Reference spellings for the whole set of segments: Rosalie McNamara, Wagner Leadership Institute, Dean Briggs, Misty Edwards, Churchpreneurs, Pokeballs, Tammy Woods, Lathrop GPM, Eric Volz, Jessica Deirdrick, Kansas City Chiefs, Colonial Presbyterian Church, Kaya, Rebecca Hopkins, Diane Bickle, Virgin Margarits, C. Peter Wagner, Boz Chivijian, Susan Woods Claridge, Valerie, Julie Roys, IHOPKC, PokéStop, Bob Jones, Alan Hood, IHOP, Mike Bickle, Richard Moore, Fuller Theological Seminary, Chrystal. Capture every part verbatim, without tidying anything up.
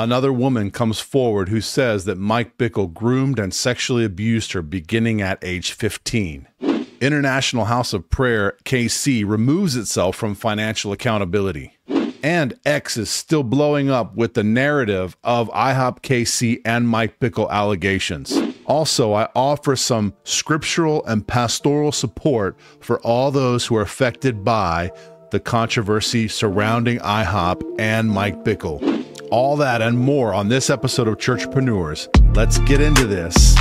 Another woman comes forward who says that Mike Bickle groomed and sexually abused her beginning at age fifteen. International House of Prayer K C removes itself from financial accountability. And X is still blowing up with the narrative of I HOP K C and Mike Bickle allegations. Also, I offer some scriptural and pastoral support for all those who are affected by the controversy surrounding I HOP and Mike Bickle. All that and more on this episode of Churchpreneurs. Let's get into this.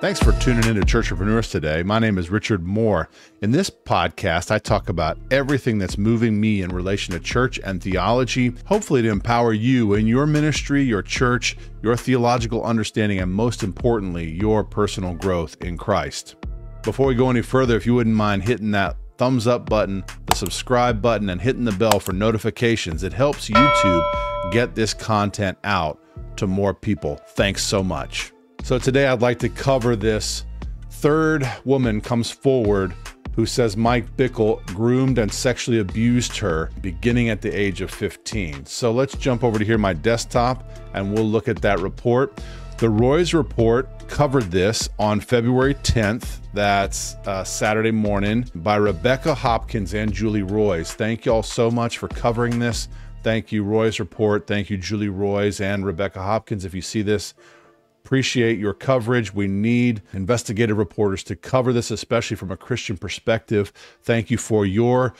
Thanks for tuning in to Churchpreneurs today. My name is Richard Moore. In this podcast, I talk about everything that's moving me in relation to church and theology, hopefully to empower you in your ministry, your church, your theological understanding, and most importantly, your personal growth in Christ. Before we go any further, if you wouldn't mind hitting that thumbs up button, the subscribe button, and hitting the bell for notifications, it helps YouTube get this content out to more people. Thanks so much. So today I'd like to cover this. Third woman comes forward who says Mike Bickle groomed and sexually abused her beginning at the age of fifteen. So let's jump over to here, my desktop, and we'll look at that report. The Roys Report covered this on February tenth, that's uh, Saturday morning, by Rebecca Hopkins and Julie Roys. Thank y'all so much for covering this. Thank you, Roys Report. Thank you, Julie Roys and Rebecca Hopkins. If you see this, appreciate your coverage. We need investigative reporters to cover this, especially from a Christian perspective. Thank you for your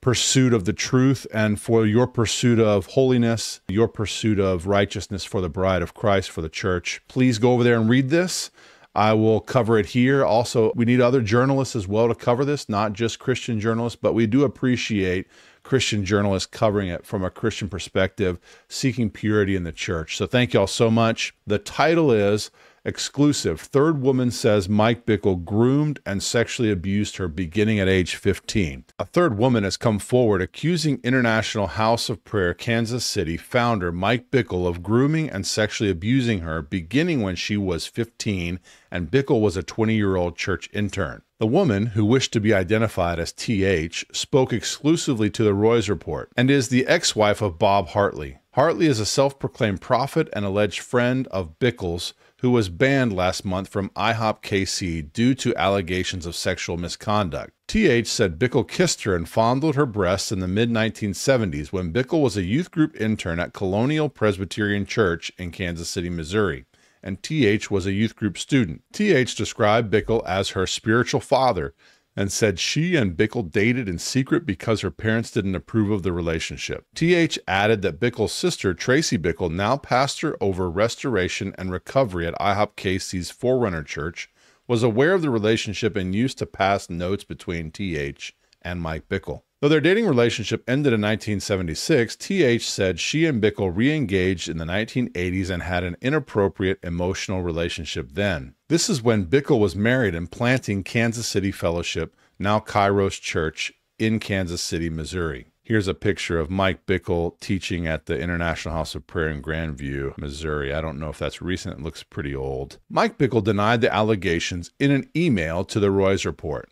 pursuit of the truth and for your pursuit of holiness, your pursuit of righteousness for the bride of Christ, for the church. Please go over there and read this. I will cover it here. Also, we need other journalists as well to cover this, not just Christian journalists, but we do appreciate Christian journalists covering it from a Christian perspective, seeking purity in the church. So thank y'all so much. The title is exclusive. Third woman says Mike Bickle groomed and sexually abused her beginning at age fifteen. A third woman has come forward accusing International House of Prayer Kansas City founder Mike Bickle of grooming and sexually abusing her beginning when she was fifteen and Bickle was a twenty-year-old church intern. The woman, who wished to be identified as T H, spoke exclusively to the Roys Report and is the ex-wife of Bob Hartley. Hartley is a self-proclaimed prophet and alleged friend of Bickle's, who was banned last month from I HOP K C due to allegations of sexual misconduct. T H said Bickle kissed her and fondled her breasts in the mid nineteen seventies when Bickle was a youth group intern at Colonial Presbyterian Church in Kansas City, Missouri, and T H was a youth group student. T H described Bickle as her spiritual father and said she and Bickle dated in secret because her parents didn't approve of the relationship. T H added that Bickle's sister, Tracy Bickle, now pastor over restoration and recovery at I HOP K C's Forerunner Church, was aware of the relationship and used to pass notes between T H and Mike Bickle. Though their dating relationship ended in nineteen seventy-six, T H said she and Bickle re-engaged in the nineteen eighties and had an inappropriate emotional relationship then. This is when Bickle was married and planting Kansas City Fellowship, now Kairos Church, in Kansas City, Missouri. Here's a picture of Mike Bickle teaching at the International House of Prayer in Grandview, Missouri. I don't know if that's recent. It looks pretty old. Mike Bickle denied the allegations in an email to the Roys Report.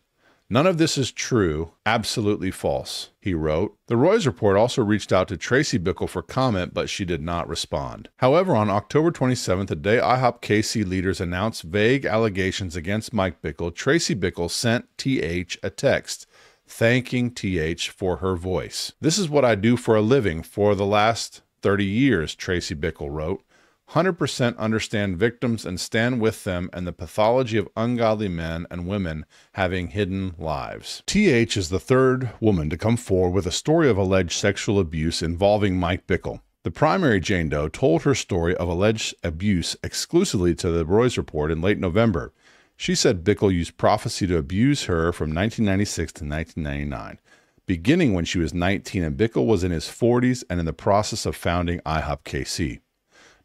None of this is true, absolutely false, he wrote. The Roys Report also reached out to Tracy Bickle for comment, but she did not respond. However, on October twenty-seventh, the day I HOP K C leaders announced vague allegations against Mike Bickle, Tracy Bickle sent T H a text thanking T H for her voice. "This is what I do for a living for the last thirty years, Tracy Bickle wrote. one hundred percent understand victims and stand with them and the pathology of ungodly men and women having hidden lives." T H is the third woman to come forward with a story of alleged sexual abuse involving Mike Bickle. The primary Jane Doe told her story of alleged abuse exclusively to the Roys Report in late November. She said Bickle used prophecy to abuse her from nineteen ninety-six to nineteen ninety-nine, beginning when she was nineteen and Bickle was in his forties and in the process of founding I HOP K C.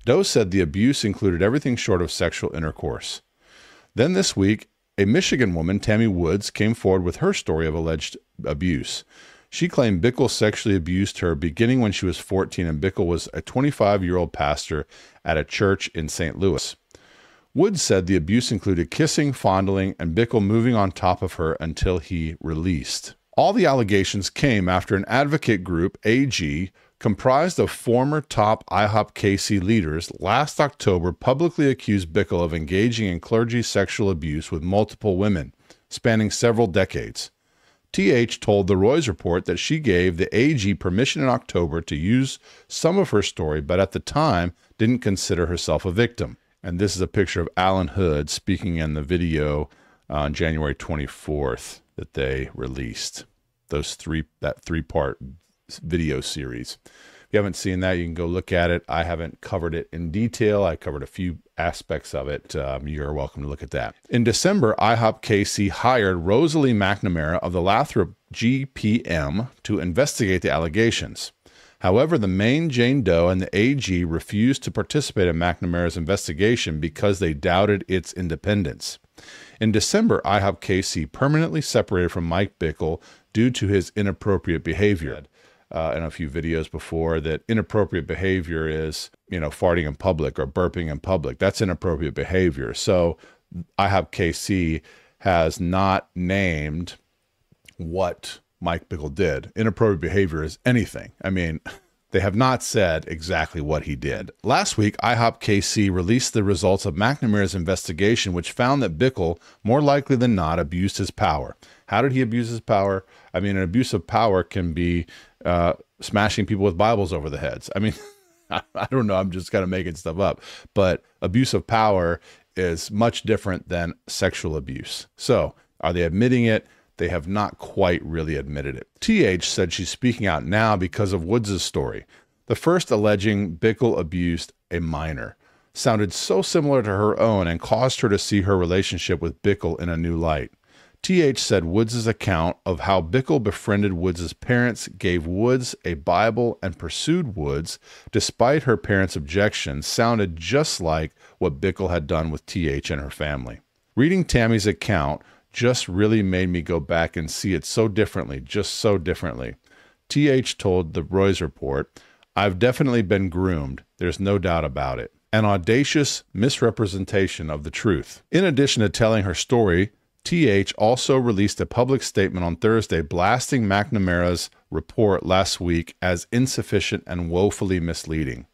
Doe said the abuse included everything short of sexual intercourse. Then this week, A Michigan woman, Tammy Woods, came forward with her story of alleged abuse. She claimed Bickle sexually abused her beginning when she was fourteen, and Bickle was a twenty-five-year-old pastor at a church in Saint Louis. Woods said the abuse included kissing, fondling, and Bickle moving on top of her until he released. All the allegations came after an advocate group, A G, comprised of former top I HOP K C leaders, last October publicly accused Bickle of engaging in clergy sexual abuse with multiple women, spanning several decades. T H told The Roys Report that she gave the A G permission in October to use some of her story, but at the time didn't consider herself a victim. And this is a picture of Alan Hood speaking in the video on January twenty-fourth that they released. Those three, that three-part video series. If you haven't seen that, you can go look at it. I haven't covered it in detail. I covered a few aspects of it. Um, you're welcome to look at that. In December, I HOP K C hired Rosalie McNamara of the Lathrop G P M to investigate the allegations. However, the main Jane Doe and the A G refused to participate in McNamara's investigation because they doubted its independence. In December, I HOP K C permanently separated from Mike Bickle due to his inappropriate behavior. Uh, in a few videos before that inappropriate behavior is, you know, farting in public or burping in public. That's inappropriate behavior. So I HOP K C has not named what Mike Bickle did. Inappropriate behavior is anything. I mean, they have not said exactly what he did. Last week, I HOP K C released the results of McNamara's investigation, which found that Bickle, more likely than not, abused his power. How did he abuse his power? I mean, an abuse of power can be uh, smashing people with Bibles over the heads. I mean, I, I don't know. I'm just kind of making stuff up. But abuse of power is much different than sexual abuse. So are they admitting it? They have not quite really admitted it. T H said she's speaking out now because of Woods' story. The first alleging Bickle abused a minor sounded so similar to her own and caused her to see her relationship with Bickle in a new light. T H said Woods' account of how Bickle befriended Woods' parents, gave Woods a Bible, and pursued Woods, despite her parents' objections, sounded just like what Bickle had done with T H and her family. Reading Tammy's account just really made me go back and see it so differently, just so differently. T H told the Roys Report, "I've definitely been groomed. There's no doubt about it. An audacious misrepresentation of the truth." In addition to telling her story, T H also released a public statement on Thursday blasting McNamara's report last week as insufficient and woefully misleading.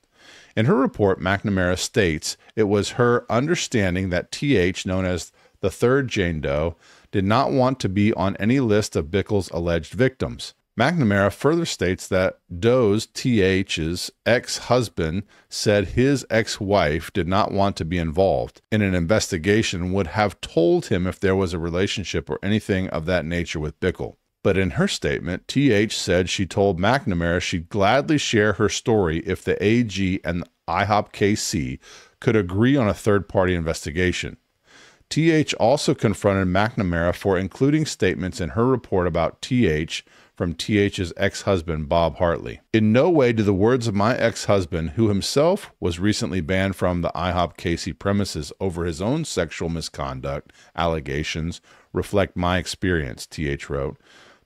In her report, McNamara states it was her understanding that T H, known as the third Jane Doe, did not want to be on any list of Bickle's alleged victims. McNamara further states that Doe's, T H's, ex-husband said his ex-wife did not want to be involved in an investigation, would have told him if there was a relationship or anything of that nature with Bickle. But in her statement, T H said she told McNamara she'd gladly share her story if the A G and I HOP K C could agree on a third-party investigation. T H also confronted McNamara for including statements in her report about T H from T H's ex-husband, Bob Hartley. "In no way do the words of my ex-husband, who himself was recently banned from the I HOP K C premises over his own sexual misconduct allegations, reflect my experience," T H wrote.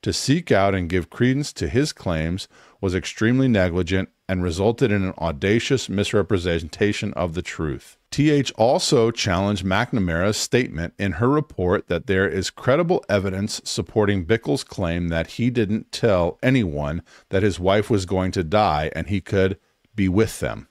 "To seek out and give credence to his claims was extremely negligent and resulted in an audacious misrepresentation of the truth." T H also challenged McNamara's statement in her report that there is credible evidence supporting Bickle's claim that he didn't tell anyone that his wife was going to die and he could be with them.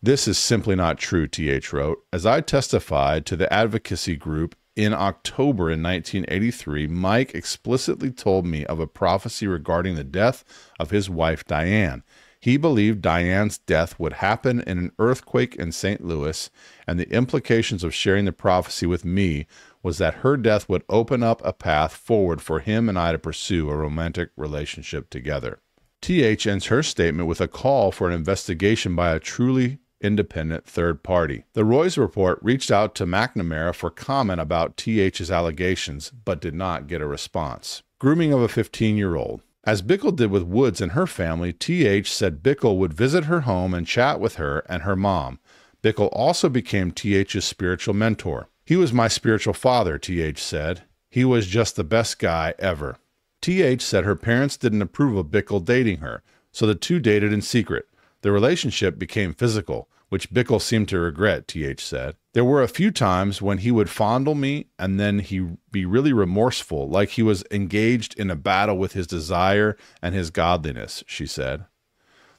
"This is simply not true," T H wrote. "As I testified to the advocacy group in October in nineteen eighty-three, Mike explicitly told me of a prophecy regarding the death of his wife, Diane. He believed Diane's death would happen in an earthquake in Saint Louis, and the implications of sharing the prophecy with me was that her death would open up a path forward for him and I to pursue a romantic relationship together." T H ends her statement with a call for an investigation by a truly independent third party. The Roys Report reached out to McNamara for comment about T H's allegations, but did not get a response. Grooming of a fifteen-year-old. As Bickle did with Woods and her family, T H said Bickle would visit her home and chat with her and her mom. Bickle also became T H's spiritual mentor. He was my spiritual father, T H said. He was just the best guy ever. T H said her parents didn't approve of Bickle dating her, so the two dated in secret. The relationship became physical, which Bickle seemed to regret, T H said. There were a few times when he would fondle me and then he'd be really remorseful, like he was engaged in a battle with his desire and his godliness, she said.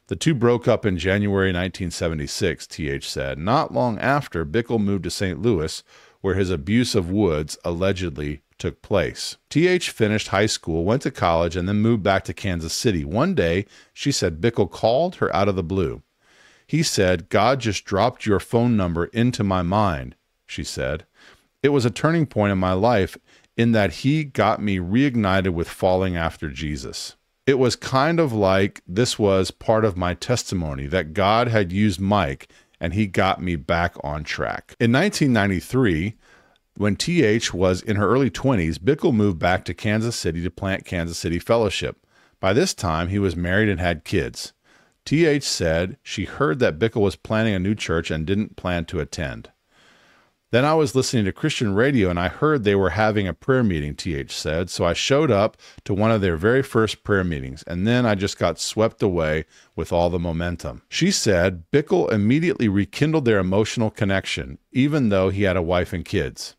The two broke up in January nineteen seventy-six, T H said. Not long after, Bickle moved to Saint Louis, where his abuse of Woods allegedly took place. T H finished high school, went to college, and then moved back to Kansas City. One day, she said Bickle called her out of the blue. He said, God just dropped your phone number into my mind, she said. It was a turning point in my life in that he got me reignited with falling after Jesus. It was kind of like this was part of my testimony that God had used Mike and he got me back on track. In nineteen ninety-three, when T H was in her early twenties, Bickle moved back to Kansas City to plant Kansas City Fellowship. By this time, he was married and had kids. T H said she heard that Bickle was planning a new church and didn't plan to attend. Then I was listening to Christian radio and I heard they were having a prayer meeting, T H said, so I showed up to one of their very first prayer meetings, and then I just got swept away with all the momentum. She said Bickle immediately rekindled their emotional connection, even though he had a wife and kids.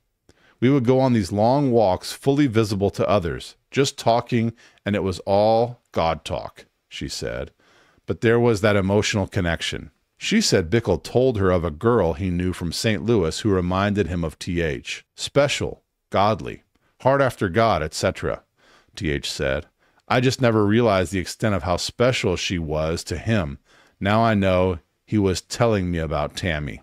We would go on these long walks, fully visible to others, just talking, and it was all God talk, she said. But there was that emotional connection. She said Bickle told her of a girl he knew from Saint Louis who reminded him of T H. Special, godly, hard after God, et cetera, T H said. I just never realized the extent of how special she was to him. Now I know he was telling me about Tammy.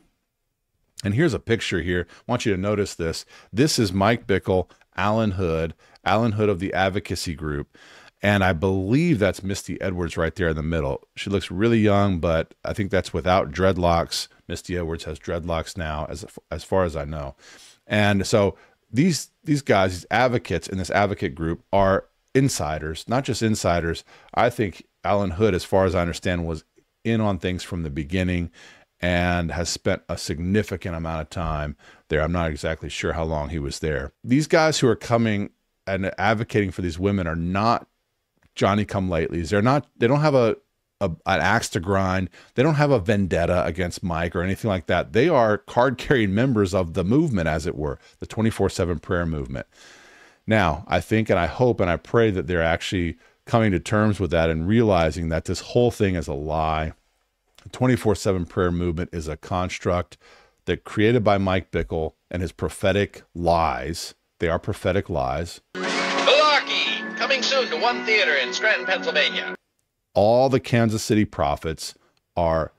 And here's a picture here. I want you to notice this. This is Mike Bickle, Alan Hood, Alan Hood of the Advocacy Group. And I believe that's Misty Edwards right there in the middle. She looks really young, but I think that's without dreadlocks. Misty Edwards has dreadlocks now, as as far as I know. And so these these guys, these advocates in this advocate group are insiders, not just insiders. I think Alan Hood, as far as I understand, was in on things from the beginning and has spent a significant amount of time there. I'm not exactly sure how long he was there. These guys who are coming and advocating for these women are not Johnny-come-latelys. They're not. They don't have a, a an axe to grind. They don't have a vendetta against Mike or anything like that. They are card-carrying members of the movement, as it were, the twenty-four seven prayer movement. Now, I think, and I hope, and I pray that they're actually coming to terms with that and realizing that this whole thing is a lie. The twenty-four seven prayer movement is a construct that created by Mike Bickle and his prophetic lies. They are prophetic lies. Coming soon to one theater in Scranton, Pennsylvania. All the Kansas City Prophets are,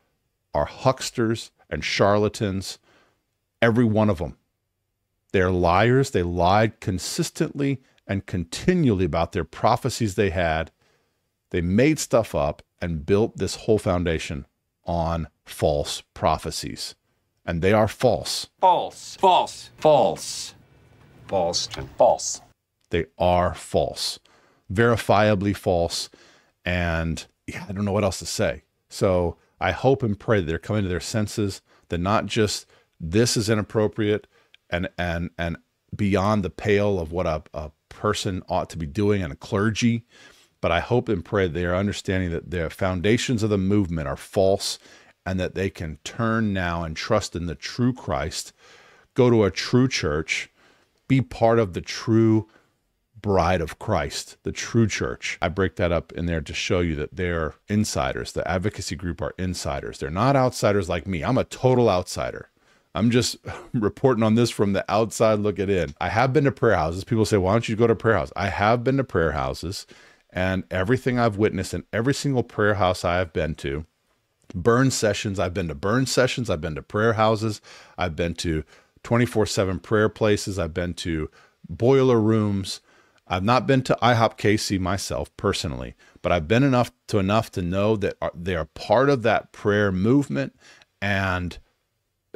are hucksters and charlatans, every one of them. They're liars. They lied consistently and continually about their prophecies they had. They made stuff up and built this whole foundation on false prophecies. And they are false. False. False. False. False. And false. They are false. Verifiably false, and yeah, I don't know what else to say. So I hope and pray that they're coming to their senses, that not just this is inappropriate and and and beyond the pale of what a, a person ought to be doing and a clergy, but I hope and pray they are understanding that the foundations of the movement are false and that they can turn now and trust in the true Christ, go to a true church, be part of the true Bride of Christ, the true church. I break that up in there to show you that they're insiders. The advocacy group are insiders. They're not outsiders like me. I'm a total outsider. I'm just reporting on this from the outside looking in. I have been to prayer houses. People say, why don't you go to prayer house? I have been to prayer houses, and everything I've witnessed in every single prayer house I have been to, burn sessions, I've been to burn sessions, I've been to prayer houses, I've been to twenty-four seven prayer places, I've been to boiler rooms. I've not been to I hop K C myself personally, but I've been enough to enough to know that are, they are part of that prayer movement, and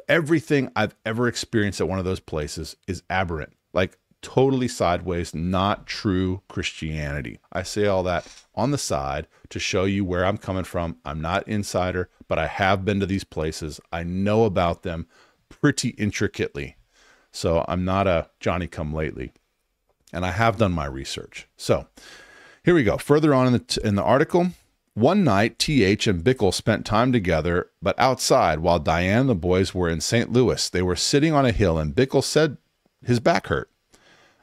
everything I've ever experienced at one of those places is aberrant, like totally sideways, not true Christianity. I say all that on the side to show you where I'm coming from. I'm not insider, but I have been to these places. I know about them pretty intricately. So I'm not a Johnny-come-lately, and I have done my research. So here we go. Further on in the, in the article, one night, T H and Bickle spent time together, but outside, while Diane and the boys were in Saint Louis. They were sitting on a hill, and Bickle said his back hurt.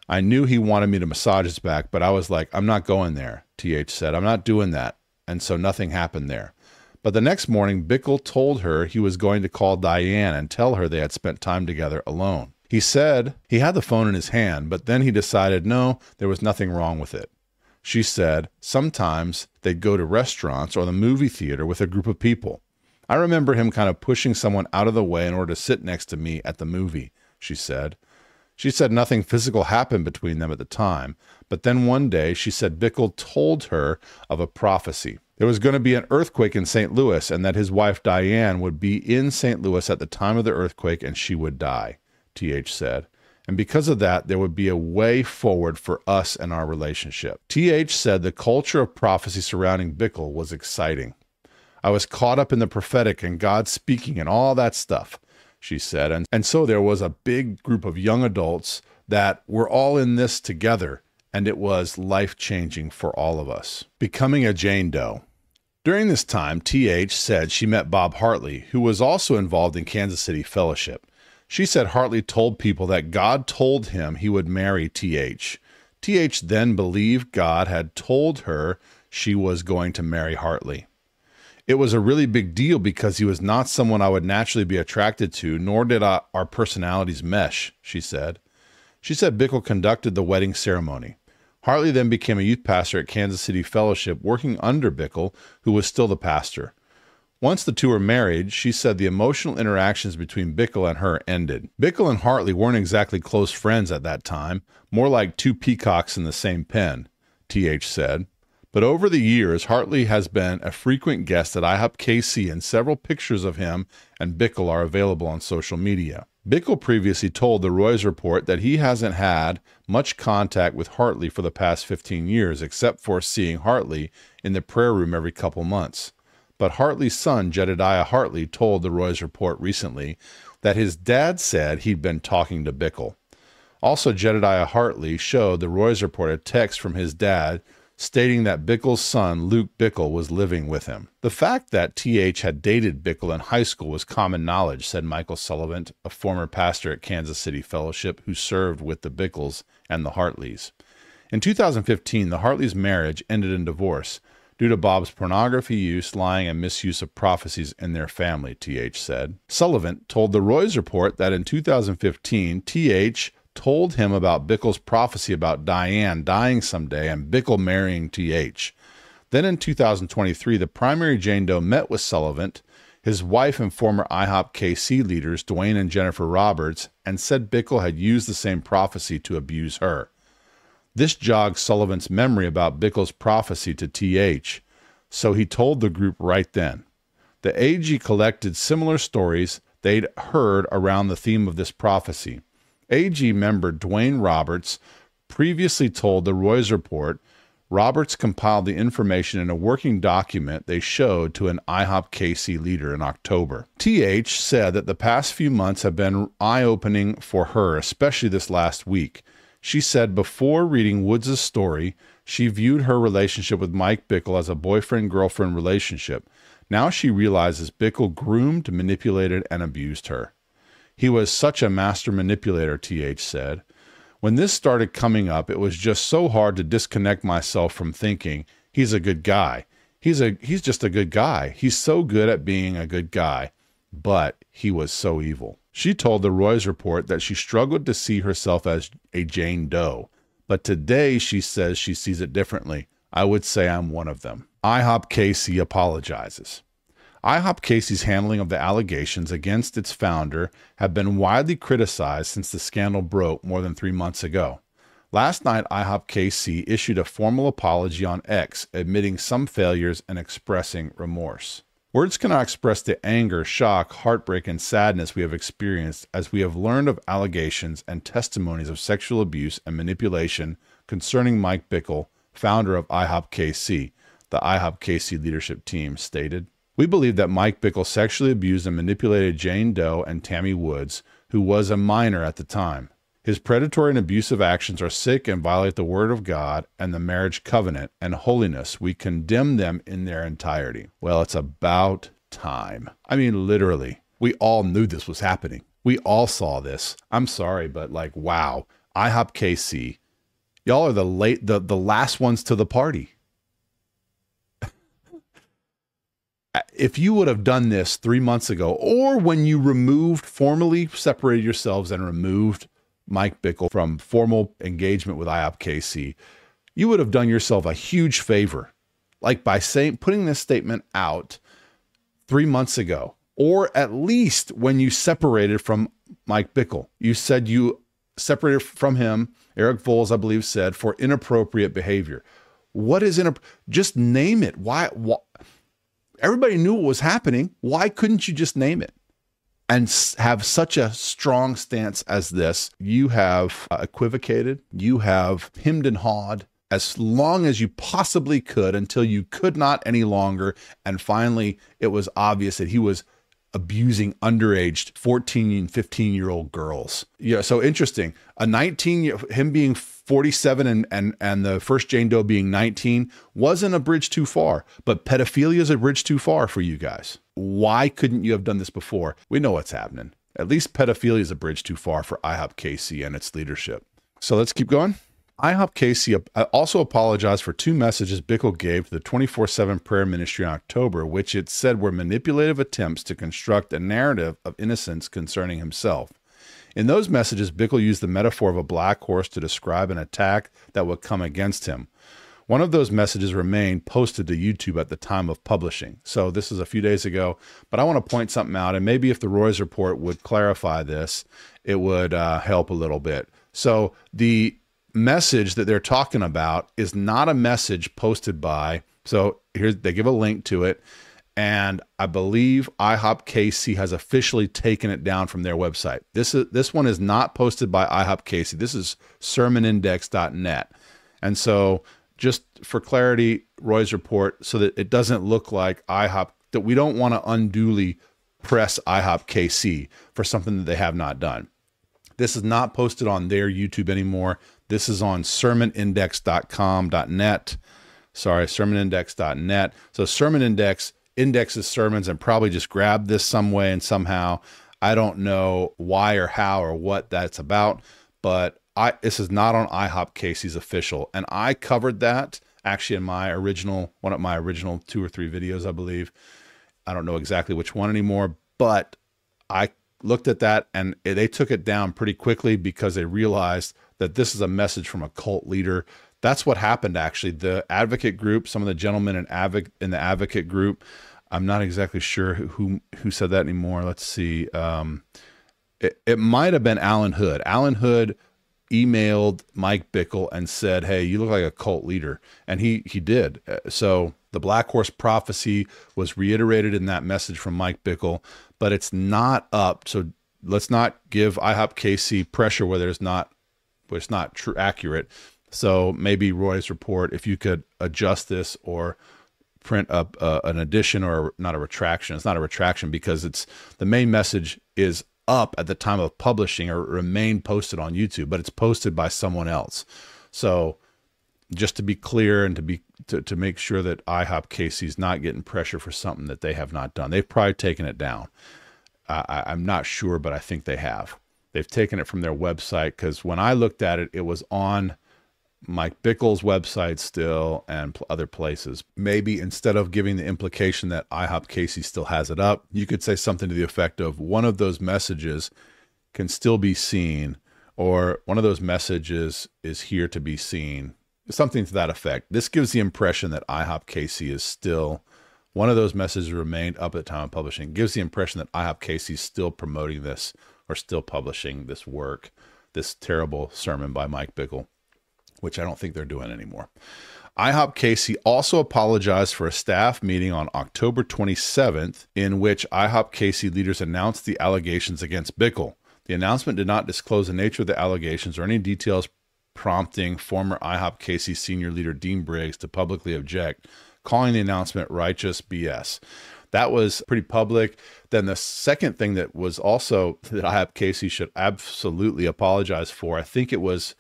I knew he wanted me to massage his back, but I was like, I'm not going there, T H said. I'm not doing that, and so nothing happened there. But the next morning, Bickle told her he was going to call Diane and tell her they had spent time together alone. He said he had the phone in his hand, but then he decided, no, there was nothing wrong with it. She said sometimes they'd go to restaurants or the movie theater with a group of people. I remember him kind of pushing someone out of the way in order to sit next to me at the movie, she said. She said nothing physical happened between them at the time, but then one day she said Bickle told her of a prophecy. There was going to be an earthquake in Saint Louis and that his wife Diane would be in Saint Louis at the time of the earthquake and she would die, T H said. And because of that, there would be a way forward for us and our relationship. T H said the culture of prophecy surrounding Bickle was exciting. I was caught up in the prophetic and God speaking and all that stuff, she said. And, and so there was a big group of young adults that were all in this together. And it was life-changing for all of us. Becoming a Jane Doe. During this time, T H said she met Bob Hartley, who was also involved in Kansas City Fellowship. She said Hartley told people that God told him he would marry T H. T H then believed God had told her she was going to marry Hartley. It was a really big deal because he was not someone I would naturally be attracted to, nor did I, our personalities mesh, she said. She said Bickle conducted the wedding ceremony. Hartley then became a youth pastor at Kansas City Fellowship, working under Bickle, who was still the pastor. Once the two were married, she said the emotional interactions between Bickle and her ended. Bickle and Hartley weren't exactly close friends at that time, more like two peacocks in the same pen, T H said. But over the years, Hartley has been a frequent guest at I hop K C, and several pictures of him and Bickle are available on social media. Bickle previously told The Roys Report that he hasn't had much contact with Hartley for the past fifteen years, except for seeing Hartley in the prayer room every couple months. But Hartley's son, Jedediah Hartley, told The Roys Report recently that his dad said he'd been talking to Bickle. Also, Jedediah Hartley showed The Roys Report a text from his dad stating that Bickle's son, Luke Bickle, was living with him. The fact that T H had dated Bickle in high school was common knowledge, said Michael Sullivan, a former pastor at Kansas City Fellowship who served with the Bickles and the Hartleys. In two thousand fifteen, the Hartleys' marriage ended in divorce due to Bob's pornography use, lying, and misuse of prophecies in their family, T H said. Sullivan told The Roys Report that in two thousand fifteen, T H told him about Bickle's prophecy about Diane dying someday and Bickle marrying T H. Then in two thousand twenty-three, the primary Jane Doe met with Sullivan, his wife and former I hop K C leaders, Dwayne and Jennifer Roberts, and said Bickle had used the same prophecy to abuse her. This jogged Sullivan's memory about Bickle's prophecy to T H, so he told the group right then. The A G collected similar stories they'd heard around the theme of this prophecy. A G member Dwayne Roberts previously told The Roys Report Roberts compiled the information in a working document they showed to an I hop K C leader in October. T H said that the past few months have been eye-opening for her, especially this last week. She said before reading Woods' story, she viewed her relationship with Mike Bickle as a boyfriend-girlfriend relationship. Now she realizes Bickle groomed, manipulated, and abused her. He was such a master manipulator, T H said. When this started coming up, it was just so hard to disconnect myself from thinking, he's a good guy. He's a he's just a good guy. He's so good at being a good guy, but he was so evil. She told The Roys Report that she struggled to see herself as a Jane Doe, but today she says she sees it differently. I would say I'm one of them. I hop K C apologizes. I hop K C's handling of the allegations against its founder have been widely criticized since the scandal broke more than three months ago. Last night, I hop K C issued a formal apology on X, admitting some failures and expressing remorse. Words cannot express the anger, shock, heartbreak, and sadness we have experienced as we have learned of allegations and testimonies of sexual abuse and manipulation concerning Mike Bickle, founder of I hop K C, the I hop K C leadership team stated. We believe that Mike Bickle sexually abused and manipulated Jane Doe and Tammy Woods, who was a minor at the time. His predatory and abusive actions are sick and violate the Word of God and the marriage covenant and holiness. We condemn them in their entirety. Well, it's about time. I mean, literally, we all knew this was happening. We all saw this. I'm sorry, but like, wow, I H O P K C, y'all are the late, the, the last ones to the party. If you would have done this three months ago, or when you removed, formally separated yourselves and removed Mike Bickle from formal engagement with I H O P K C, you would have done yourself a huge favor, like by saying, putting this statement out three months ago, or at least when you separated from Mike Bickle. You said you separated from him, Eric Voles, I believe, said, for inappropriate behavior. What is inappropriate? Just name it. Why? why Everybody knew what was happening. Why couldn't you just name it and have such a strong stance as this? You have uh, equivocated. You have hemmed and hawed as long as you possibly could until you could not any longer. And finally, it was obvious that he was abusing underage fourteen and fifteen year old girls. Yeah. So interesting. A nineteen year, him being forty-seven and, and, and the first Jane Doe being nineteen wasn't a bridge too far, but pedophilia is a bridge too far for you guys. Why couldn't you have done this before? We know what's happening. At least pedophilia is a bridge too far for I H O P K C and its leadership. So let's keep going. I H O P K C also apologized for two messages Bickle gave to the twenty-four seven prayer ministry in October, which it said were manipulative attempts to construct a narrative of innocence concerning himself. In those messages, Bickle used the metaphor of a black horse to describe an attack that would come against him. One of those messages remained posted to YouTube at the time of publishing. So this is a few days ago, but I want to point something out, and maybe if the Roys report would clarify this, it would uh, help a little bit. So the message that they're talking about is not a message posted by, so here's, they give a link to it, and I believe I H O P K C has officially taken it down from their website. This is, this one is not posted by I H O P K C. This is sermon index dot net. And so just for clarity, Roy's report, so that it doesn't look like I H O P, that we don't want to unduly press I H O P K C for something that they have not done. This is not posted on their YouTube anymore. This is on sermon index dot com dot net. Sorry, sermon index dot net. So Sermon Index indexes sermons and probably just grabbed this some way and somehow. I don't know why or how or what that's about, but I, this is not on I H O P K C's official. And I covered that actually in my original, one of my original two or three videos, I believe. I don't know exactly which one anymore, but I looked at that and they took it down pretty quickly because they realized that this is a message from a cult leader. That's what happened, actually. The advocate group, some of the gentlemen in, advo in the advocate group, I'm not exactly sure who who, who said that anymore. Let's see. Um, it it might have been Alan Hood. Alan Hood emailed Mike Bickle and said, hey, you look like a cult leader. And he, he did. So the Black Horse prophecy was reiterated in that message from Mike Bickle, but it's not up. So let's not give I H O P K C pressure where there's not, where it's not true, accurate. So maybe Roy's report, if you could adjust this or print up uh, an addition or not a retraction. It's not a retraction because it's the main message is up at the time of publishing or remain posted on YouTube, but it's posted by someone else. So just to be clear and to be to, to make sure that I H O P K C is not getting pressure for something that they have not done. They've probably taken it down. Uh, I, I'm not sure, but I think they have. They've taken it from their website because when I looked at it, it was on Mike Bickle's website still and other places. Maybe instead of giving the implication that I H O P K C still has it up, you could say something to the effect of one of those messages can still be seen, or one of those messages is here to be seen, something to that effect. This gives the impression that I H O P K C is still, one of those messages remained up at the time of publishing. It gives the impression that I H O P K C is still promoting this or still publishing this work, this terrible sermon by Mike Bickle, which I don't think they're doing anymore. I H O P K C also apologized for a staff meeting on October twenty-seventh in which I H O P K C leaders announced the allegations against Bickle. The announcement did not disclose the nature of the allegations or any details prompting former I H O P K C senior leader Dean Briggs to publicly object, calling the announcement righteous B S. That was pretty public. Then the second thing that was also that I H O P K C should absolutely apologize for, I think it was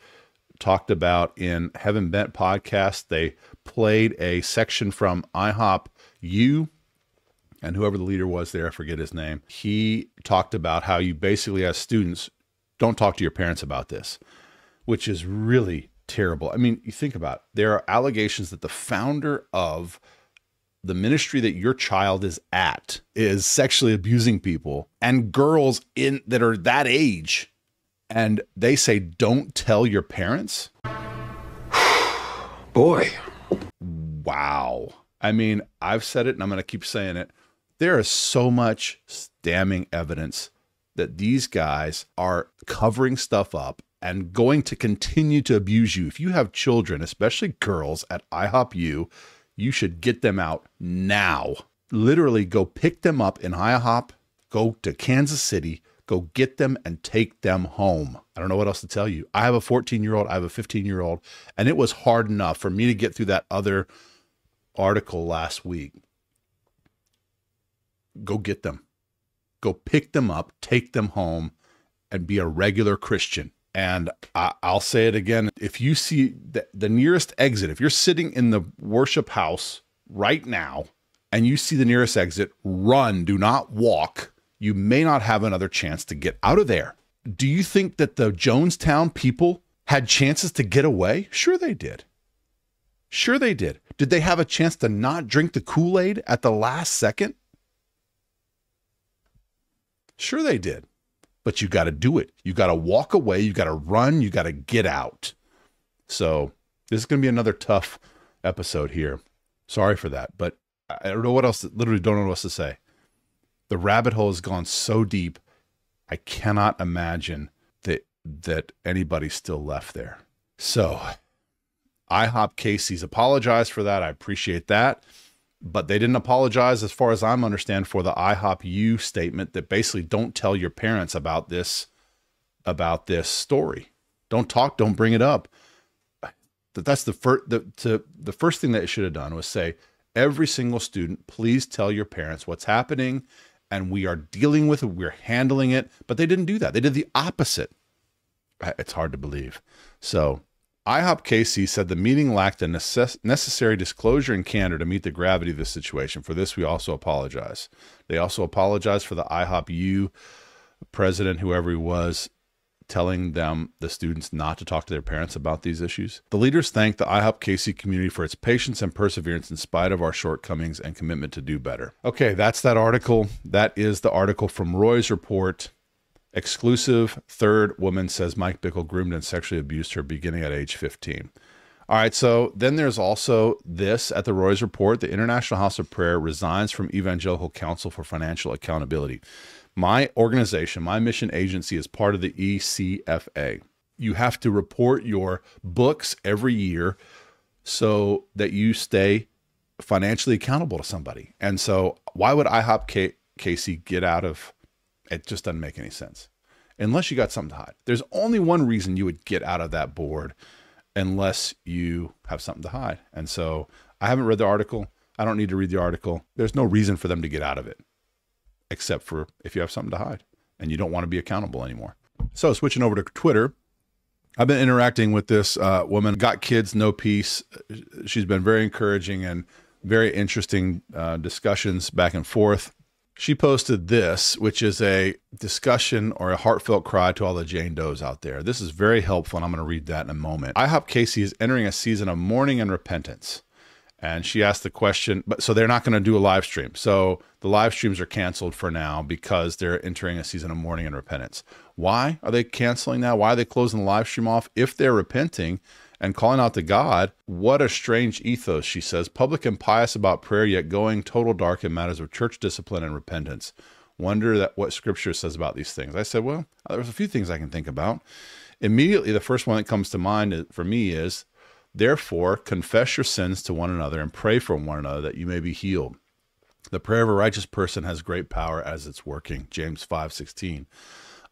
talked about in Heaven Bent Podcast, they played a section from I H O P U, and whoever the leader was there, I forget his name, he talked about how you basically, as students, don't talk to your parents about this, which is really terrible. I mean, you think about it. There are allegations that the founder of the ministry that your child is at is sexually abusing people and girls in that are that age. And they say, don't tell your parents. Boy. Wow. I mean, I've said it and I'm going to keep saying it. There is so much damning evidence that these guys are covering stuff up and going to continue to abuse you. If you have children, especially girls at I H O P U, you should get them out now. Literally go pick them up in I H O P, go to Kansas City, go get them and take them home. I don't know what else to tell you. I have a fourteen-year-old, I have a fifteen-year-old, and it was hard enough for me to get through that other article last week. Go get them. Go pick them up, take them home, and be a regular Christian. And I, I'll say it again. If you see the, the nearest exit, if you're sitting in the worship house right now and you see the nearest exit, run, do not walk. You may not have another chance to get out of there. Do you think that the Jonestown people had chances to get away? Sure they did. Sure they did. Did they have a chance to not drink the Kool-Aid at the last second? Sure they did. But you got to do it. You got to walk away. You got to run. You got to get out. So this is going to be another tough episode here. Sorry for that, but I don't know what else, literally don't know what else to say. The rabbit hole has gone so deep. I cannot imagine that, that anybody's still left there. So I H O P K C's apologized for that. I appreciate that. But they didn't apologize, as far as I'm understand, for the I H O P U statement that basically don't tell your parents about this, about this story. Don't talk. Don't bring it up. That that's the first. The to, the first thing that it should have done was say, every single student, please tell your parents what's happening, and we are dealing with it. We're handling it. But they didn't do that. They did the opposite. It's hard to believe. So I H O P K C said the meeting lacked the necess necessary disclosure and candor to meet the gravity of the situation. For this, we also apologize. They also apologize for the I H O P U president, whoever he was, telling them, the students, not to talk to their parents about these issues. The leaders thanked the I H O P K C community for its patience and perseverance in spite of our shortcomings and commitment to do better. Okay, that's that article. That is the article from Roys Report. Exclusive, third woman says Mike Bickle groomed and sexually abused her beginning at age fifteen. All right, so then there's also this at the Roys Report. The International House of Prayer resigns from Evangelical Council for Financial Accountability. My organization, my mission agency, is part of the E C F A. You have to report your books every year so that you stay financially accountable to somebody. And so why would I H O P K C get out of it? Just doesn't make any sense unless you got something to hide. There's only one reason you would get out of that board, unless you have something to hide. And so I haven't read the article. I don't need to read the article. There's no reason for them to get out of it, except for if you have something to hide and you don't want to be accountable anymore. So switching over to Twitter, I've been interacting with this uh, woman, Got Kids, No Peace. She's been very encouraging and very interesting uh, discussions back and forth. She posted this, which is a discussion or a heartfelt cry to all the Jane Does out there. This is very helpful, and I'm going to read that in a moment. I H O P K C is entering a season of mourning and repentance. And she asked the question, but so they're not going to do a live stream. So the live streams are canceled for now because they're entering a season of mourning and repentance. Why are they canceling that? Why are they closing the live stream off? If they're repenting and calling out to God, what a strange ethos, she says. Public and pious about prayer, yet going total dark in matters of church discipline and repentance. Wonder that what Scripture says about these things. I said, well, there's a few things I can think about. Immediately, the first one that comes to mind for me is, therefore, confess your sins to one another and pray for one another that you may be healed. The prayer of a righteous person has great power as it's working. James five sixteen.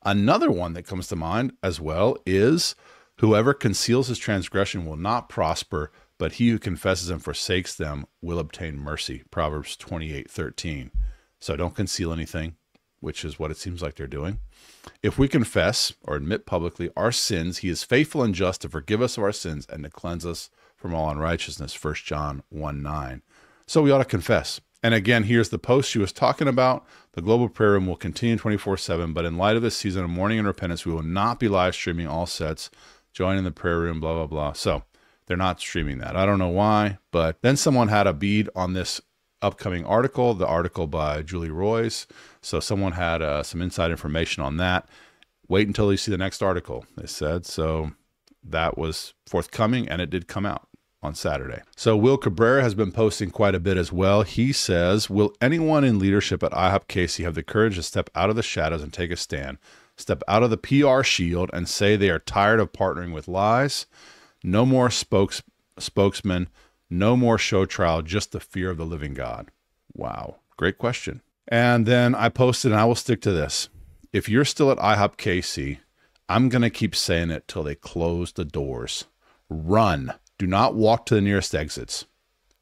Another one that comes to mind as well is, whoever conceals his transgression will not prosper, but he who confesses and forsakes them will obtain mercy. Proverbs twenty-eight thirteen. So don't conceal anything, which is what it seems like they're doing. If we confess or admit publicly our sins, he is faithful and just to forgive us of our sins and to cleanse us from all unrighteousness, First John one nine. So we ought to confess. And again, here's the post she was talking about. The Global Prayer Room will continue twenty-four seven, but in light of this season of mourning and repentance, we will not be live streaming all sets. Join in the prayer room, blah, blah, blah. So they're not streaming that. I don't know why, but then someone had a bead on this upcoming article, the article by Julie Roys. So someone had uh, some inside information on that. Wait until you see the next article, they said. So that was forthcoming, and it did come out on Saturday. So Will Cabrera has been posting quite a bit as well. He says, will anyone in leadership at I HOP K C have the courage to step out of the shadows and take a stand, step out of the P R shield and say they are tired of partnering with lies? No more spokes spokesman, no more show trial, just the fear of the living God. Wow, great question. And then I posted, and I will stick to this. If you're still at I HOP K C, I'm gonna keep saying it till they close the doors. Run. Do not walk to the nearest exits.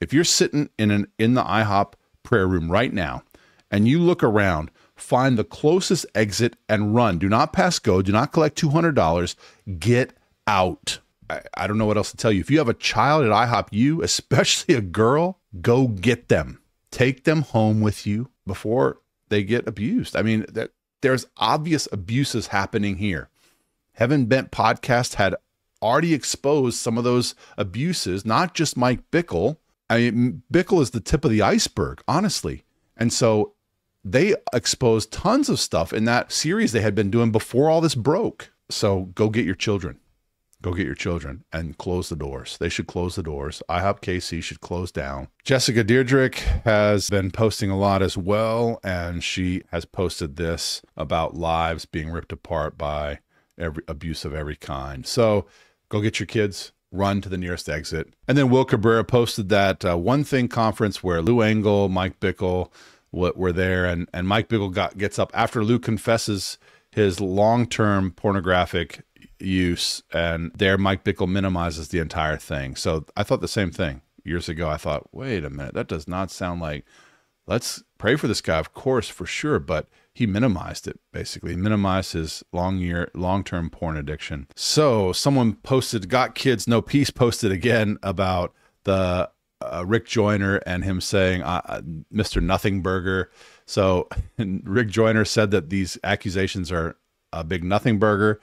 If you're sitting in an in the I HOP prayer room right now and you look around, find the closest exit and run. Do not pass go. Do not collect two hundred dollars. Get out. I, I don't know what else to tell you. If you have a child at I HOP U, especially a girl, go get them. Take them home with you before they get abused. I mean, that, there's obvious abuses happening here. Heaven Bent Podcast had already exposed some of those abuses, not just Mike Bickle. I mean, Bickle is the tip of the iceberg, honestly. And so they exposed tons of stuff in that series they had been doing before all this broke. So go get your children. Go get your children and close the doors. They should close the doors. I HOP K C should close down. Jessica Deirdrick has been posting a lot as well, and she has posted this about lives being ripped apart by every abuse of every kind. So go get your kids, run to the nearest exit. And then Will Cabrera posted that uh, One Thing conference where Lou Engle, Mike Bickle were there, and, and Mike Bickle got, gets up after Lou confesses his long-term pornographic use, and there Mike Bickle minimizes the entire thing. So I thought the same thing years ago. I thought, wait a minute, that does not sound like, let's pray for this guy, of course, for sure, but he minimized it, basically. He minimized his long year, long-term porn addiction. So someone posted, Got Kids No Peace posted again about the uh, Rick Joyner and him saying, uh, Mister Nothing Burger. So Rick Joyner said that these accusations are a big nothing burger,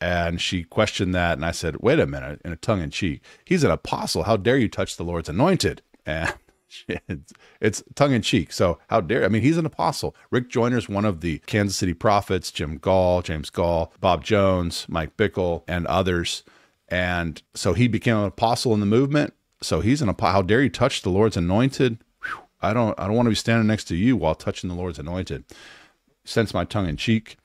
and she questioned that, and I said, wait a minute, in a tongue-in-cheek. He's an apostle. How dare you touch the Lord's anointed? And It's, it's tongue-in-cheek, so how dare, I mean, he's an apostle. Rick Joyner is one of the Kansas City Prophets, Jim Gall, James Gall, Bob Jones, Mike Bickle, and others. And so he became an apostle in the movement. So he's an apostle. How dare you touch the Lord's anointed? Whew, I don't, I don't want to be standing next to you while touching the Lord's anointed. Sense my tongue-in-cheek.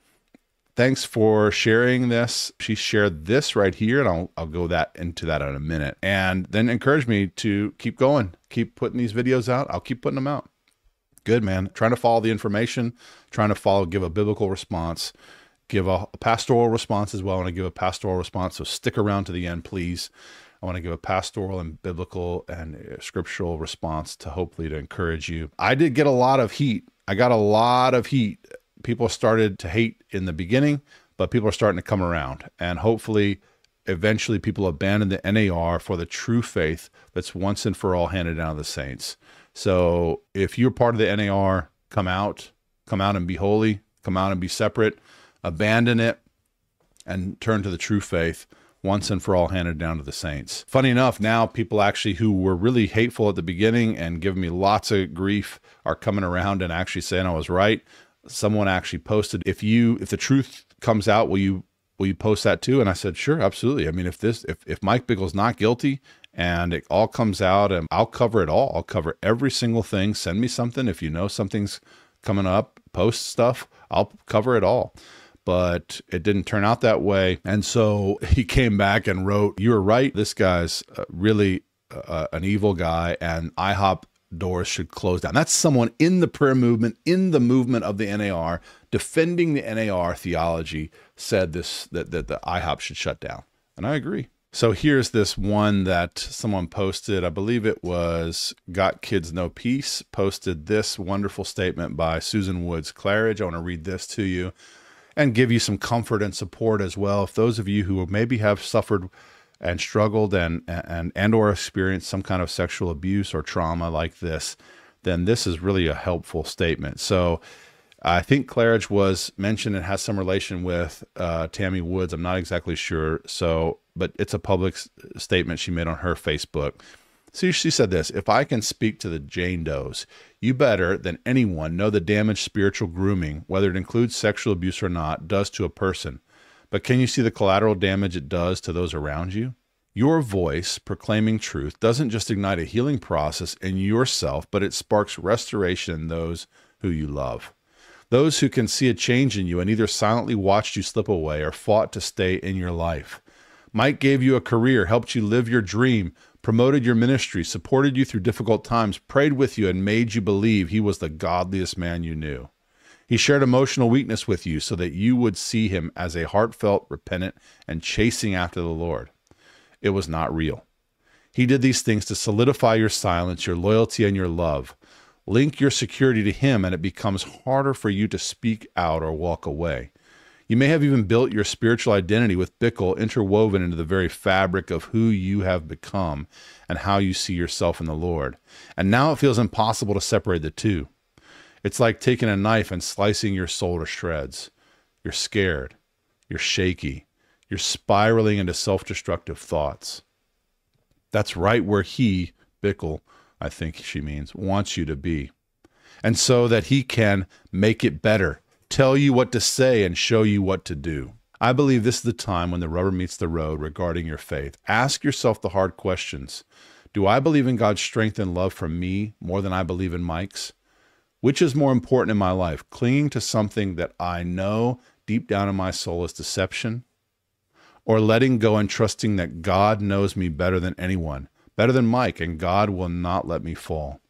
Thanks for sharing this. She shared this right here, and I'll, I'll go that into that in a minute. And then encourage me to keep going, keep putting these videos out. I'll keep putting them out. Good, man. Trying to follow the information, trying to follow, give a biblical response, give a, a pastoral response as well. I want to give a pastoral response, so stick around to the end, please. I want to give a pastoral and biblical and scriptural response to hopefully to encourage you. I did get a lot of heat. I got a lot of heat. People started to hate in the beginning, but people are starting to come around. And hopefully, eventually, people abandon the N A R for the true faith that's once and for all handed down to the saints. So if you're part of the N A R, come out. Come out and be holy. Come out and be separate. Abandon it and turn to the true faith once and for all handed down to the saints. Funny enough, now people actually who were really hateful at the beginning and giving me lots of grief are coming around and actually saying I was right. Someone actually posted, if you, if the truth comes out, will you, will you post that too? And I said, sure, absolutely. I mean, if this, if, if Mike Bickle's not guilty and it all comes out, and I'll cover it all, I'll cover every single thing. Send me something. If you know something's coming up, post stuff, I'll cover it all. But it didn't turn out that way. And so he came back and wrote, you were right. This guy's really uh, an evil guy, and I HOP doors should close down. That's someone in the prayer movement, in the movement of the N A R, defending the N A R theology, said this, that, that the I HOP should shut down. And I agree. So here's this one that someone posted. I believe it was Got Kids No Peace posted this wonderful statement by Susan Woods Claridge. I want to read this to you and give you some comfort and support as well. If those of you who maybe have suffered and struggled and, and, and or experienced some kind of sexual abuse or trauma like this, then this is really a helpful statement. So I think Claridge was mentioned and has some relation with uh, Tammy Woods. I'm not exactly sure. So, but it's a public statement she made on her Facebook. So she said this: if I can speak to the Jane Does, you better than anyone know the damage spiritual grooming, whether it includes sexual abuse or not, does to a person. But can you see the collateral damage it does to those around you? Your voice proclaiming truth doesn't just ignite a healing process in yourself, but it sparks restoration in those who you love. Those who can see a change in you and either silently watched you slip away or fought to stay in your life. Mike gave you a career, helped you live your dream, promoted your ministry, supported you through difficult times, prayed with you, and made you believe he was the godliest man you knew. He shared emotional weakness with you so that you would see him as a heartfelt, repentant, and chasing after the Lord. It was not real. He did these things to solidify your silence, your loyalty, and your love. Link your security to him, and it becomes harder for you to speak out or walk away. You may have even built your spiritual identity with Bickle interwoven into the very fabric of who you have become and how you see yourself in the Lord. And now it feels impossible to separate the two. It's like taking a knife and slicing your soul to shreds. You're scared. You're shaky. You're spiraling into self-destructive thoughts. That's right where he, Bickle, I think she means, wants you to be. And so that he can make it better, tell you what to say and show you what to do. I believe this is the time when the rubber meets the road regarding your faith. Ask yourself the hard questions. Do I believe in God's strength and love for me more than I believe in Mike's? Which is more important in my life, clinging to something that I know deep down in my soul is deception, or letting go and trusting that God knows me better than anyone, better than Mike, and God will not let me fall?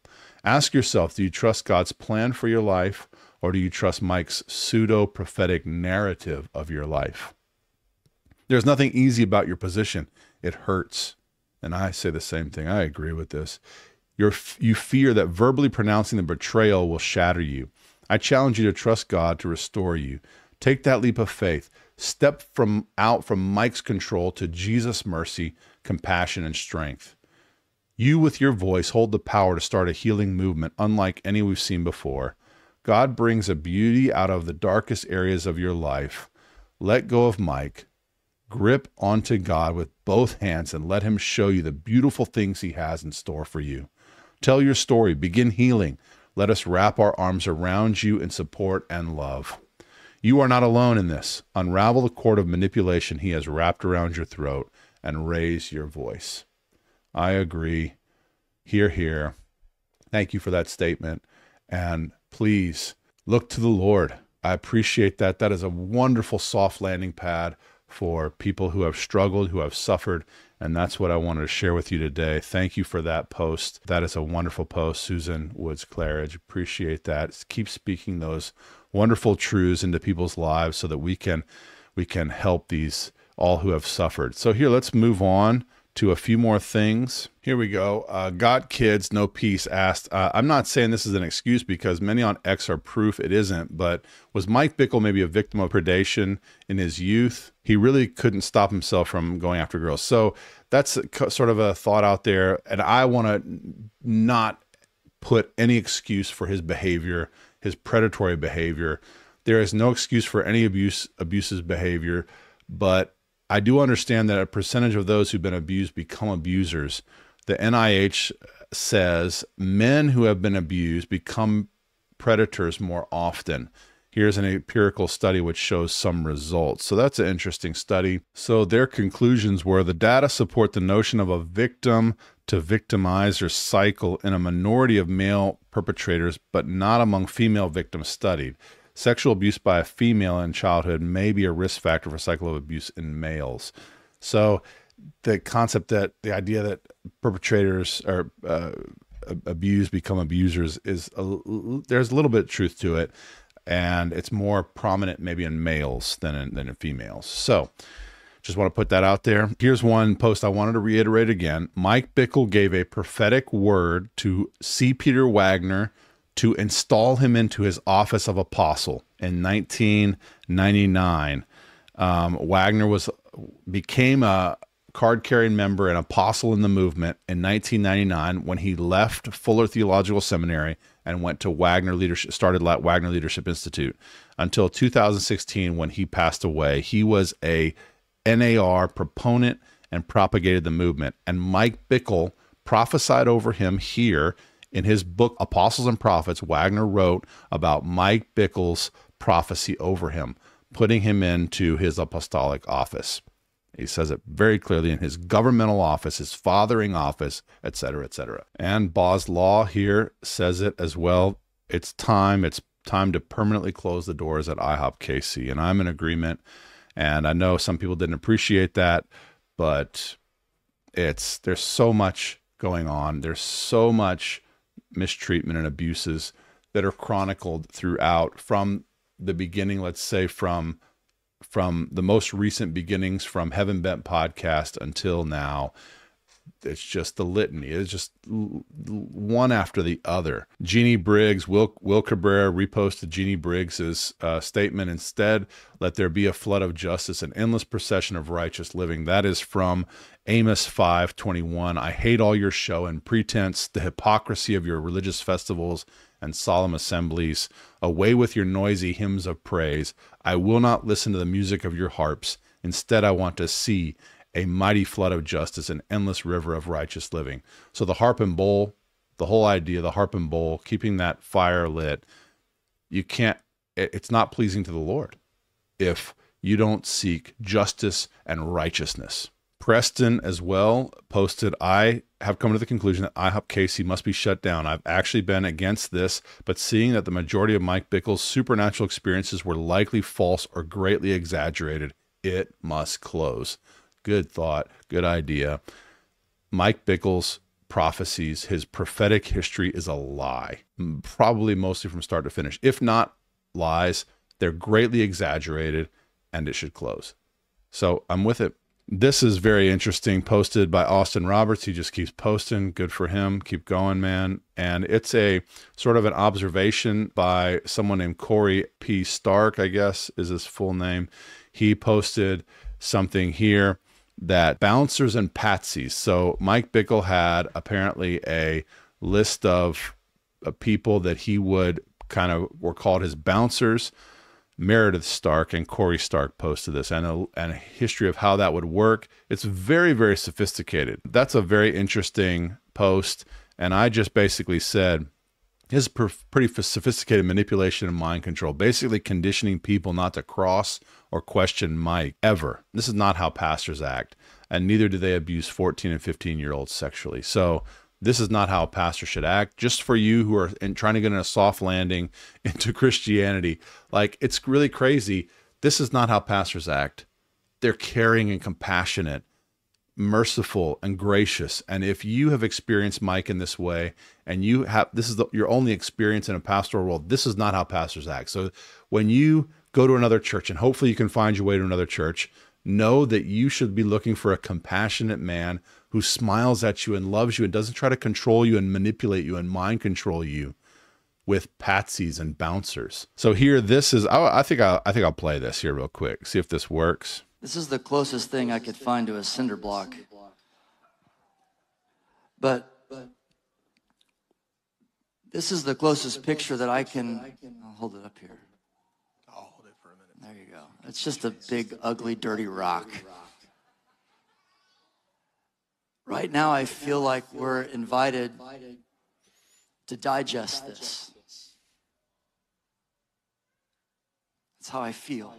Ask yourself, do you trust God's plan for your life, or do you trust Mike's pseudo-prophetic narrative of your life? There's nothing easy about your position. It hurts. And I say the same thing. I agree with this. You're, you fear that verbally pronouncing the betrayal will shatter you. I challenge you to trust God to restore you. Take that leap of faith. Step from out from Mike's control to Jesus' mercy, compassion, and strength. You, with your voice, hold the power to start a healing movement unlike any we've seen before. God brings a beauty out of the darkest areas of your life. Let go of Mike. Grip onto God with both hands and let him show you the beautiful things he has in store for you. Tell your story. Begin healing. Let us wrap our arms around you in support and love. You are not alone in this. Unravel the cord of manipulation he has wrapped around your throat and raise your voice. I agree. Hear, hear. Thank you for that statement. And please look to the Lord. I appreciate that. That is a wonderful soft landing pad for people who have struggled, who have suffered. And that's what I wanted to share with you today. Thank you for that post. That is a wonderful post, Susan Woods Claridge. Appreciate that. Keep speaking those wonderful truths into people's lives so that we can, we can help these all who have suffered. So here, let's move on to a few more things. Here we go. Uh, Got Kids No Peace asked, uh, I'm not saying this is an excuse because many on X are proof it isn't, but was Mike Bickle maybe a victim of predation in his youth? He really couldn't stop himself from going after girls. So that's a, sort of a thought out there. And I want to not put any excuse for his behavior, his predatory behavior. There is no excuse for any abuse, abuses behavior, but I do understand that a percentage of those who've been abused become abusers. The N I H says men who have been abused become predators more often. Here's an empirical study which shows some results. So that's an interesting study. So their conclusions were the data support the notion of a victim to victimizer cycle in a minority of male perpetrators, but not among female victims studied. Sexual abuse by a female in childhood may be a risk factor for cycle of abuse in males. So the concept that the idea that perpetrators or uh, abused become abusers is a, there's a little bit of truth to it, and it's more prominent maybe in males than in, than in females. So Just want to put that out there. Here's one post I wanted to reiterate again. Mike Bickle gave a prophetic word to C. Peter Wagner to install him into his office of apostle in nineteen ninety-nine. Um, Wagner was became a card-carrying member and apostle in the movement in nineteen ninety-nine when he left Fuller Theological Seminary and went to Wagner Leadership, started at Wagner Leadership Institute until two thousand sixteen when he passed away. He was a N A R proponent and propagated the movement. And Mike Bickle prophesied over him here in his book, Apostles and Prophets. Wagner wrote about Mike Bickle's prophecy over him, putting him into his apostolic office. He says it very clearly in his governmental office, his fathering office, et cetera, et cetera. And Bob's Law here says it as well. It's time. It's time to permanently close the doors at I HOP K C. And I'm in agreement. And I know some people didn't appreciate that, but it's there's so much going on. There's so much mistreatment and abuses that are chronicled throughout from the beginning, let's say from from the most recent beginnings from Heaven Bent Podcast until now. It's just the litany. It's just one after the other. Jeannie Briggs, Will, Will Cabrera reposted Jeannie Briggs's uh, statement. Instead, let there be a flood of justice, an endless procession of righteous living. That is from Amos five twenty-one. I hate all your show and pretense, the hypocrisy of your religious festivals and solemn assemblies. Away with your noisy hymns of praise. I will not listen to the music of your harps. Instead, I want to see a mighty flood of justice, an endless river of righteous living. So the harp and bowl, the whole idea, the harp and bowl, keeping that fire lit, you can't, it's not pleasing to the Lord if you don't seek justice and righteousness. Preston as well posted, I have come to the conclusion that I HOP K C must be shut down. I've actually been against this, but seeing that the majority of Mike Bickle's supernatural experiences were likely false or greatly exaggerated, it must close. Good thought, good idea. Mike Bickle's prophecies, his prophetic history is a lie, probably mostly from start to finish. If not lies, they're greatly exaggerated and it should close. So I'm with it. This is very interesting, posted by Austin Roberts. He just keeps posting. Good for him. Keep going, man. And it's a sort of an observation by someone named Corey P. Stark, I guess is his full name. He posted something here that bouncers and patsies. So Mike Bickle had apparently a list of uh, people that he would kind of were called his bouncers. Meredith Stark and Corey Stark posted this and a, and a history of how that would work. It's very, very sophisticated. That's a very interesting post. And I just basically said, his pretty sophisticated manipulation and mind control, basically conditioning people not to cross or question Mike ever. This is not how pastors act, and neither do they abuse fourteen and fifteen year olds sexually. So this is not how a pastor should act. Just for you who are in, trying to get in a soft landing into Christianity, like it's really crazy. This is not how pastors act. They're caring and compassionate, merciful and gracious. And if you have experienced Mike in this way and you have, this is the, your only experience in a pastoral world, this is not how pastors act. So when you go to another church, and hopefully you can find your way to another church, know that you should be looking for a compassionate man who smiles at you and loves you and doesn't try to control you and manipulate you and mind control you with patsies and bouncers. So here, this is, I, I think I, I think I'll play this here real quick. See if this works. This is the closest thing I could find to a cinder block. But this is the closest picture that I can... I'll hold it up here. I'll hold it for a minute. There you go. It's just a big, ugly, dirty rock. Right now, I feel like we're invited to digest this. That's how I feel.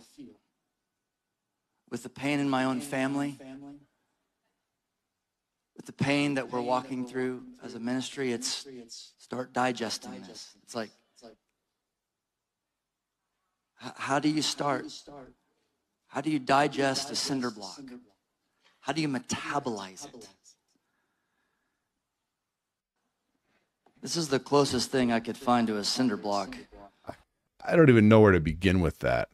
With the pain in my own family, with the pain that we're walking through as a ministry, it's start digesting this. It's like, how do you start? How do you digest a cinder block? How do you metabolize it? This is the closest thing I could find to a cinder block. I don't even know where to begin with that.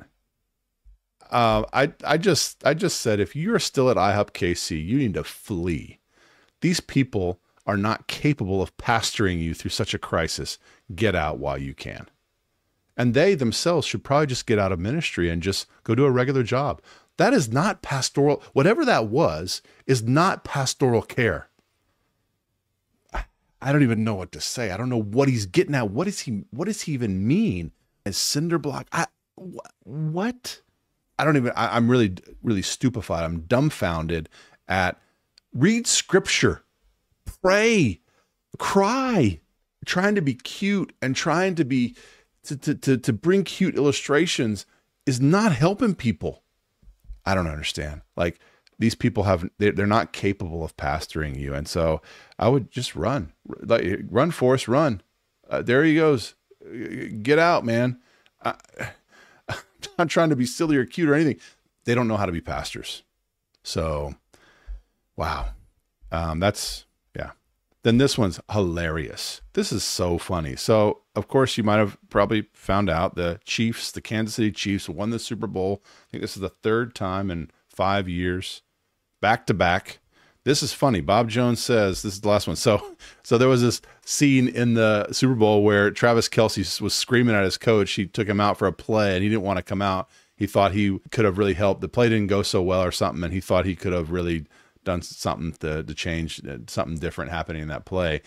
Uh, I I just I just said, if you're still at I HOP K C, you need to flee. These people are not capable of pastoring you through such a crisis. Get out while you can. And they themselves should probably just get out of ministry and just go do a regular job. That is not pastoral. Whatever that was is not pastoral care. I, I don't even know what to say. I don't know what he's getting at. What is he? What does he even mean? As cinder block? I wh what? I don't even. I, I'm really, really stupefied. I'm dumbfounded at. Read scripture, pray, cry. Trying to be cute and trying to be to to to, to bring cute illustrations is not helping people. I don't understand. Like, these people have, they're not capable of pastoring you. And so I would just run, like run, Forrest, run. Uh, there he goes. Get out, man. I, I'm not trying to be silly or cute or anything. They don't know how to be pastors. So, wow. Um, that's, yeah. Then this one's hilarious. This is so funny. So, of course, you might have probably found out the Chiefs, the Kansas City Chiefs, won the Super Bowl. I think this is the third time in five years, back to back. This is funny. Bob Jones says, this is the last one. So, so there was this scene in the Super Bowl where Travis Kelce was screaming at his coach. He took him out for a play, and he didn't want to come out. He thought he could have really helped. The play didn't go so well or something, and he thought he could have really done something to, to change something different happening in that play.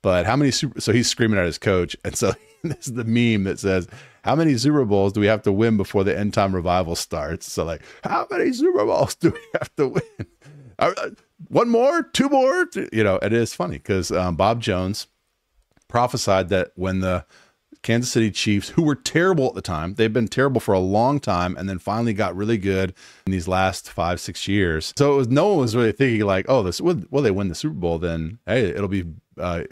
But how many super, so he's screaming at his coach. And so this is the meme that says, how many Super Bowls do we have to win before the end time revival starts? So, like, how many Super Bowls do we have to win? One more, two more, you know, it is funny because um, Bob Jones prophesied that when the Kansas City Chiefs, who were terrible at the time, they've been terrible for a long time, and then finally got really good in these last five, six years. So it was, no one was really thinking like, oh, this, well, they win the Super Bowl, then hey, it'll be uh,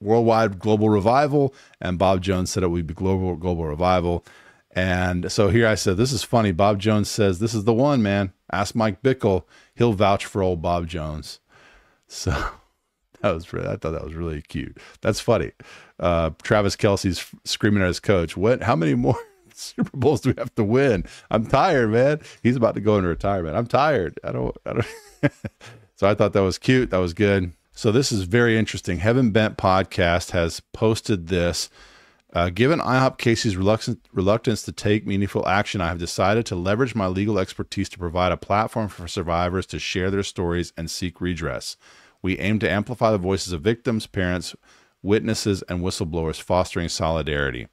worldwide global revival. And Bob Jones said it would be global global revival. And so here I said, this is funny. Bob Jones says, this is the one, man. Ask Mike Bickle. He'll vouch for old Bob Jones. So that was really, I thought that was really cute. That's funny. Uh, Travis Kelce's screaming at his coach. What, how many more Super Bowls do we have to win? I'm tired, man. He's about to go into retirement. I'm tired. I don't, I don't. So I thought that was cute. That was good. So this is very interesting. Heaven Bent Podcast has posted this. Uh, given I HOP K C's reluctance, reluctance to take meaningful action, I have decided to leverage my legal expertise to provide a platform for survivors to share their stories and seek redress. We aim to amplify the voices of victims, parents, witnesses, and whistleblowers, fostering solidarity.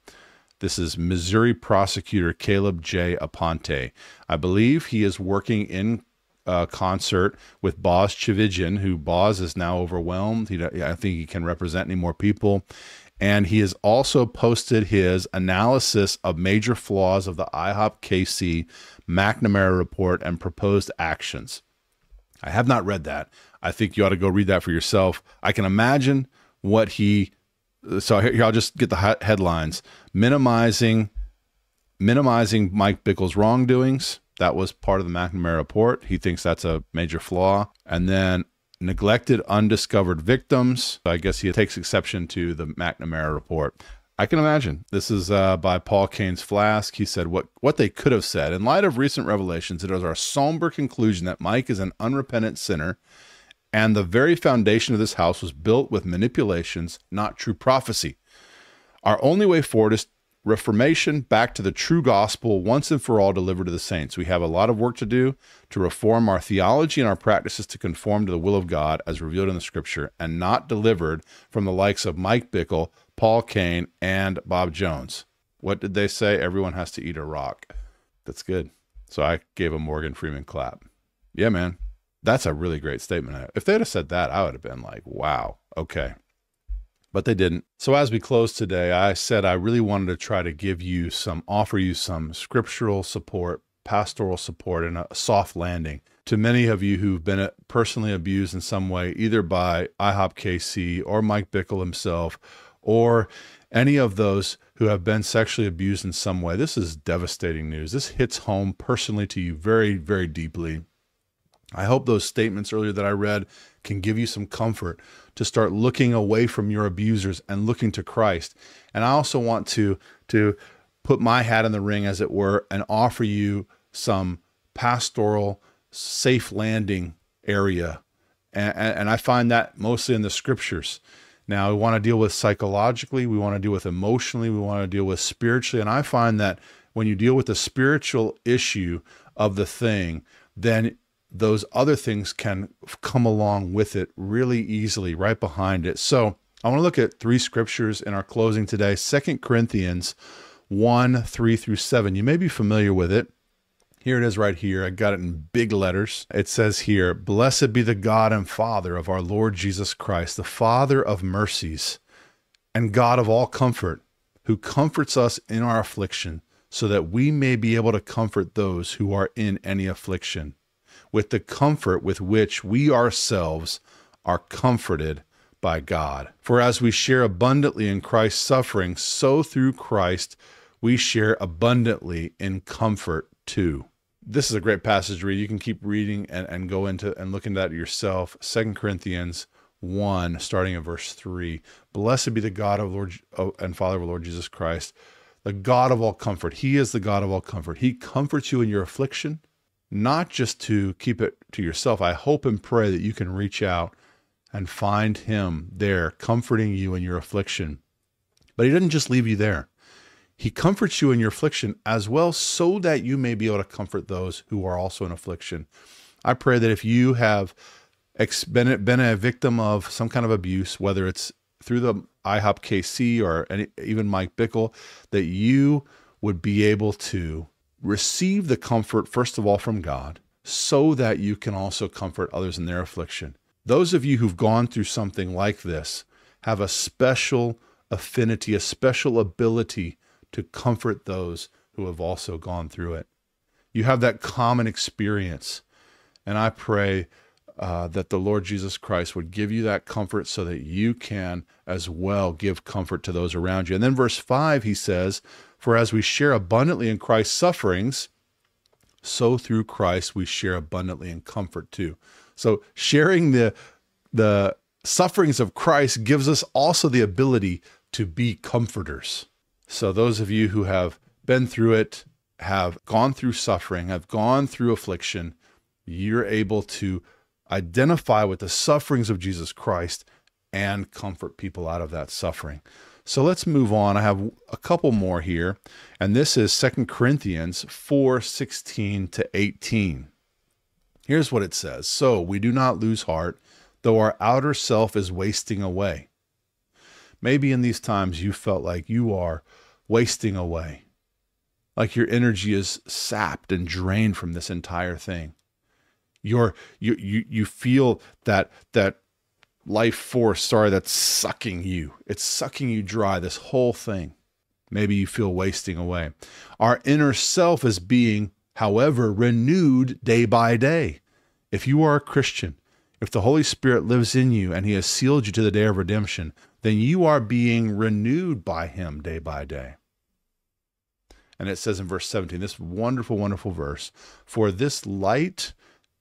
This is Missouri prosecutor Caleb J. Aponte. I believe he is working in uh, concert with Boz Chivijian, who Boz is now overwhelmed. He, I don't think he can represent any more people. And he has also posted his analysis of major flaws of the I HOP K C McNamara report and proposed actions. I have not read that. I think you ought to go read that for yourself. I can imagine what he, so here I'll just get the headlines. Minimizing, minimizing Mike Bickle's wrongdoings. That was part of the McNamara report. He thinks that's a major flaw. And then neglected undiscovered victims. I guess he takes exception to the McNamara report. I can imagine. This is uh, by Paul Kane's Flask. He said, what, what they could have said. In light of recent revelations, it is our somber conclusion that Mike is an unrepentant sinner, and the very foundation of this house was built with manipulations, not true prophecy. Our only way forward is reformation, back to the true gospel, once and for all delivered to the saints. We have a lot of work to do to reform our theology and our practices to conform to the will of God as revealed in the scripture, and not delivered from the likes of Mike Bickle, Paul Kane, and Bob Jones. What did they say? Everyone has to eat a rock. That's good. So I gave a Morgan Freeman clap. Yeah, man. That's a really great statement. If they'd have said that, I would have been like, wow, okay. But they didn't. So as we close today, I said I really wanted to try to give you some, offer you some scriptural support, pastoral support, and a soft landing to many of you who've been personally abused in some way, either by I HOP K C or Mike Bickle himself, or any of those who have been sexually abused in some way. This is devastating news. This hits home personally to you very, very deeply. I hope those statements earlier that I read can give you some comfort to start looking away from your abusers and looking to Christ. And I also want to, to put my hat in the ring, as it were, and offer you some pastoral, safe landing area. And, and I find that mostly in the scriptures. Now, we want to deal with psychologically, we want to deal with emotionally, we want to deal with spiritually. And I find that when you deal with the spiritual issue of the thing, then those other things can come along with it really easily, right behind it. So I want to look at three scriptures in our closing today. Second Corinthians one, three through seven. You may be familiar with it. Here it is right here. I got it in big letters. It says here, "Blessed be the God and Father of our Lord Jesus Christ, the Father of mercies and God of all comfort, who comforts us in our affliction, so that we may be able to comfort those who are in any affliction, with the comfort with which we ourselves are comforted by God. For as we share abundantly in Christ's suffering, so through Christ we share abundantly in comfort too." This is a great passage to read. You can keep reading and, and go into and look into that yourself. Second Corinthians one, starting in verse three. "Blessed be the God of Lord and Father of our Lord Jesus Christ, the God of all comfort." He is the God of all comfort. He comforts you in your affliction, not just to keep it to yourself. I hope and pray that you can reach out and find him there, comforting you in your affliction. But he doesn't just leave you there. He comforts you in your affliction as well, so that you may be able to comfort those who are also in affliction. I pray that if you have been a victim of some kind of abuse, whether it's through the I hop K C or any, even Mike Bickle, that you would be able to receive the comfort, first of all, from God, so that you can also comfort others in their affliction. Those of you who've gone through something like this have a special affinity, a special ability to comfort those who have also gone through it. You have that common experience. And I pray uh, that the Lord Jesus Christ would give you that comfort so that you can as well give comfort to those around you. And then verse five, he says, "For as we share abundantly in Christ's sufferings, so through Christ we share abundantly in comfort too." So sharing the, the sufferings of Christ gives us also the ability to be comforters. So those of you who have been through it, have gone through suffering, have gone through affliction, you're able to identify with the sufferings of Jesus Christ and comfort people out of that suffering. So let's move on. I have a couple more here, and this is Second Corinthians four, sixteen to eighteen. Here's what it says. "So we do not lose heart, though our outer self is wasting away." Maybe in these times you felt like you are wasting away, like your energy is sapped and drained from this entire thing. You're, you, you, you feel that, that life force, sorry, that's sucking you. It's sucking you dry, this whole thing. Maybe you feel wasting away. "Our inner self is being, however, renewed day by day." If you are a Christian, if the Holy Spirit lives in you and he has sealed you to the day of redemption, then you are being renewed by him day by day. And it says in verse seventeen, this wonderful, wonderful verse, "For this light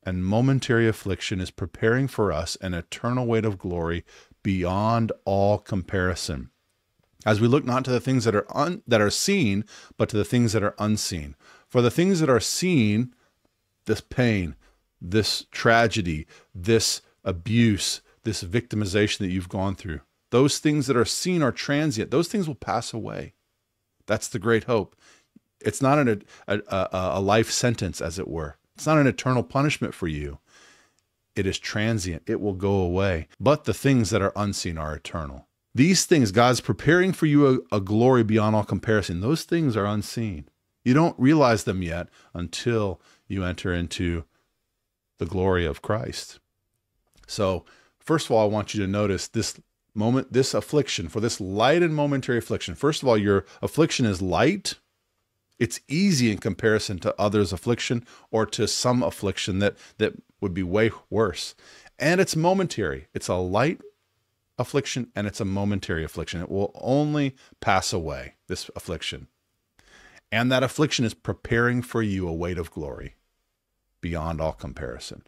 and momentary affliction is preparing for us an eternal weight of glory beyond all comparison, as we look not to the things that are un that are seen, but to the things that are unseen. For the things that are seen, this pain, this tragedy, this abuse, this victimization that you've gone through, those things that are seen are transient. Those things will pass away." That's the great hope. It's not an, a, a, a life sentence, as it were. It's not an eternal punishment for you. It is transient. It will go away. "But the things that are unseen are eternal." These things, God's preparing for you a, a glory beyond all comparison. Those things are unseen. You don't realize them yet until you enter into the glory of Christ. So, first of all, I want you to notice this moment, this affliction, for this light and momentary affliction. First of all, your affliction is light. It's easy in comparison to others' affliction or to some affliction that, that would be way worse. And it's momentary. It's a light affliction and it's a momentary affliction. It will only pass away, this affliction. And that affliction is preparing for you a weight of glory beyond all comparison.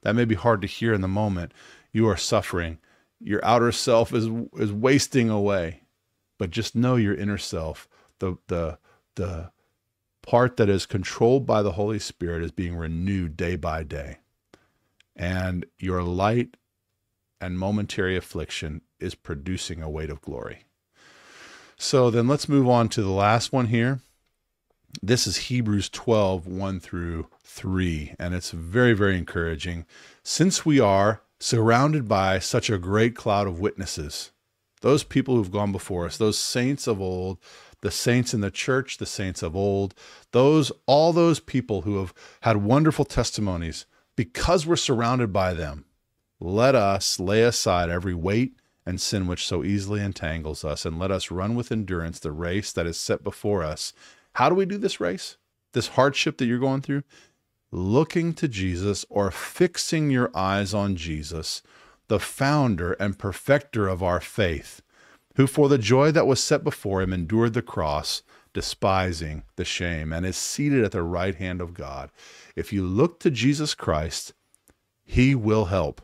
That may be hard to hear in the moment. You are suffering. Your outer self is is wasting away, but just know your inner self, the the the part that is controlled by the Holy Spirit is being renewed day by day. And your light and momentary affliction is producing a weight of glory. So then let's move on to the last one here. This is Hebrews twelve, one through three, and it's very, very encouraging. Since we are surrounded by such a great cloud of witnesses, those people who've gone before us, those saints of old, the saints in the church, the saints of old, those, all those people who have had wonderful testimonies, because we're surrounded by them, let us lay aside every weight and sin which so easily entangles us, and let us run with endurance the race that is set before us. How do we do this race, this hardship that you're going through? Looking to Jesus, or fixing your eyes on Jesus, the founder and perfecter of our faith, who for the joy that was set before him endured the cross, despising the shame, and is seated at the right hand of God. If you look to Jesus Christ, he will help.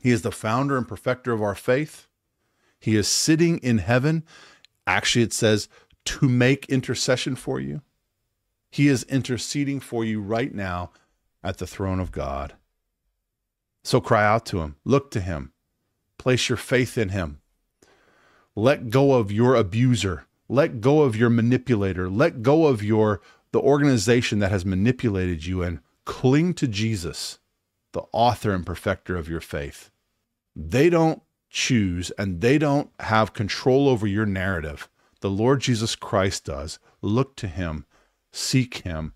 He is the founder and perfecter of our faith. He is sitting in heaven. Actually, it says, to make intercession for you. He is interceding for you right now at the throne of God. So cry out to him, look to him, place your faith in him. Let go of your abuser, let go of your manipulator, let go of your the organization that has manipulated you, and cling to Jesus, the author and perfecter of your faith. They don't choose and they don't have control over your narrative. The Lord Jesus Christ does. Look to him, seek him,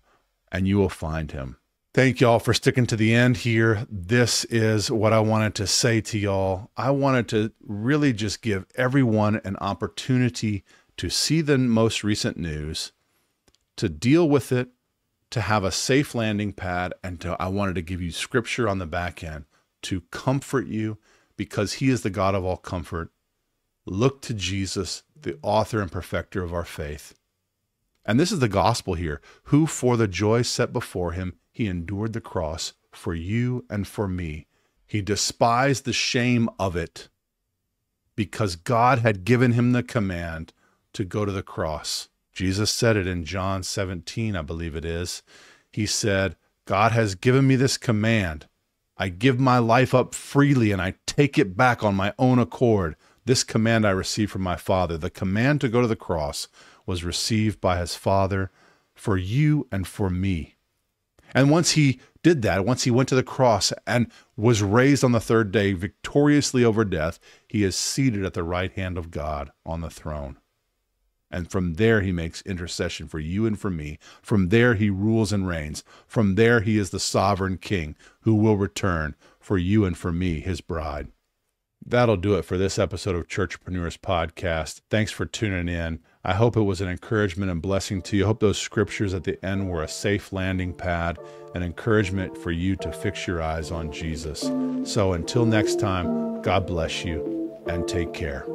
and you will find him. Thank y'all for sticking to the end here. This is what I wanted to say to y'all. I wanted to really just give everyone an opportunity to see the most recent news, to deal with it, to have a safe landing pad, and to, I wanted to give you scripture on the back end to comfort you, because he is the God of all comfort. Look to Jesus, the author and perfecter of our faith. And this is the gospel here, who for the joy set before him, he endured the cross for you and for me. He despised the shame of it, because God had given him the command to go to the cross. Jesus said it in John seventeen, I believe it is. He said, God has given me this command. I give my life up freely and I take it back on my own accord. This command I received from my Father. The command to go to the cross was received by his Father for you and for me. And once he did that, once he went to the cross and was raised on the third day victoriously over death, he is seated at the right hand of God on the throne. And from there he makes intercession for you and for me. From there he rules and reigns. From there he is the sovereign King who will return for you and for me, his bride. That'll do it for this episode of Churchpreneurs Podcast. Thanks for tuning in. I hope it was an encouragement and blessing to you. I hope those scriptures at the end were a safe landing pad, an encouragement for you to fix your eyes on Jesus. So until next time, God bless you and take care.